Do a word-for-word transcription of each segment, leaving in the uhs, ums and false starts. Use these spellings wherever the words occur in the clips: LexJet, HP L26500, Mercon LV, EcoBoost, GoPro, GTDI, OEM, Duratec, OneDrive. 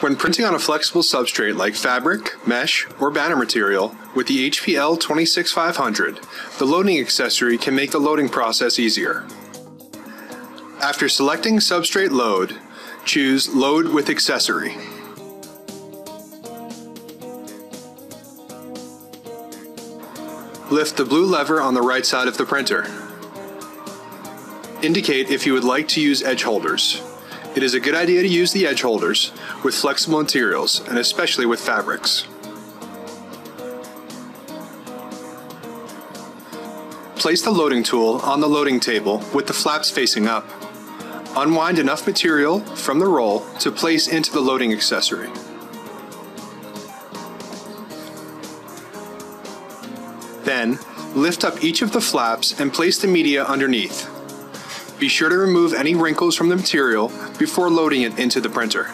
When printing on a flexible substrate like fabric, mesh, or banner material with the H P L two six five hundred, the loading accessory can make the loading process easier. After selecting Substrate Load, choose Load with Accessory. Lift the blue lever on the right side of the printer. Indicate if you would like to use edge holders. It is a good idea to use the edge holders with flexible materials, and especially with fabrics. Place the loading tool on the loading table with the flaps facing up. Unwind enough material from the roll to place into the loading accessory. Then, lift up each of the flaps and place the media underneath. Be sure to remove any wrinkles from the material before loading it into the printer.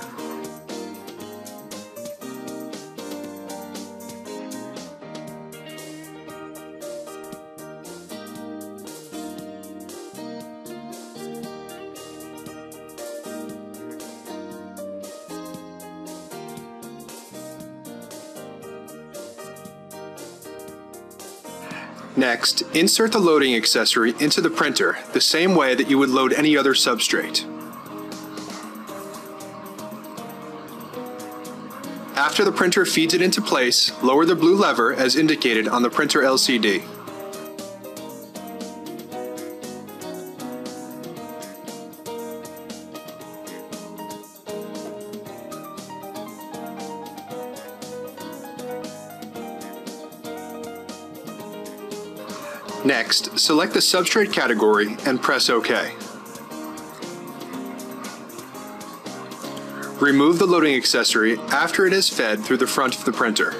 Next, insert the loading accessory into the printer the same way that you would load any other substrate. After the printer feeds it into place, lower the blue lever as indicated on the printer L C D. Next, select the substrate category and press OK. Remove the loading accessory after it is fed through the front of the printer.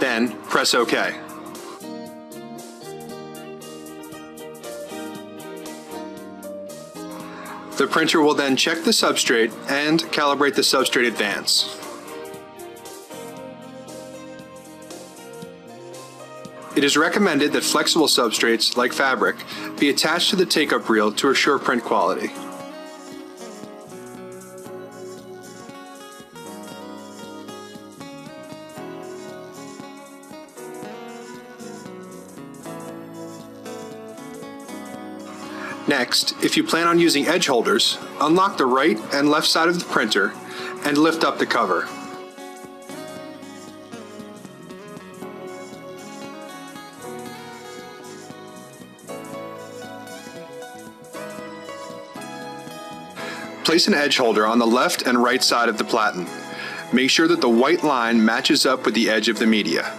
Then, press OK. The printer will then check the substrate and calibrate the substrate advance. It is recommended that flexible substrates, like fabric, be attached to the take-up reel to assure print quality. Next, if you plan on using edge holders, unlock the right and left side of the printer and lift up the cover. Place an edge holder on the left and right side of the platen. Make sure that the white line matches up with the edge of the media.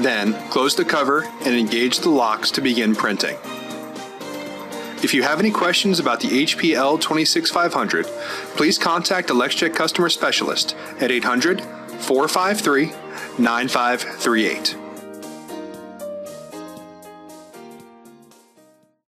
Then, close the cover and engage the locks to begin printing. If you have any questions about the H P L two six five hundred, please contact a LexJet customer specialist at eight hundred, four five three, nine five three eight.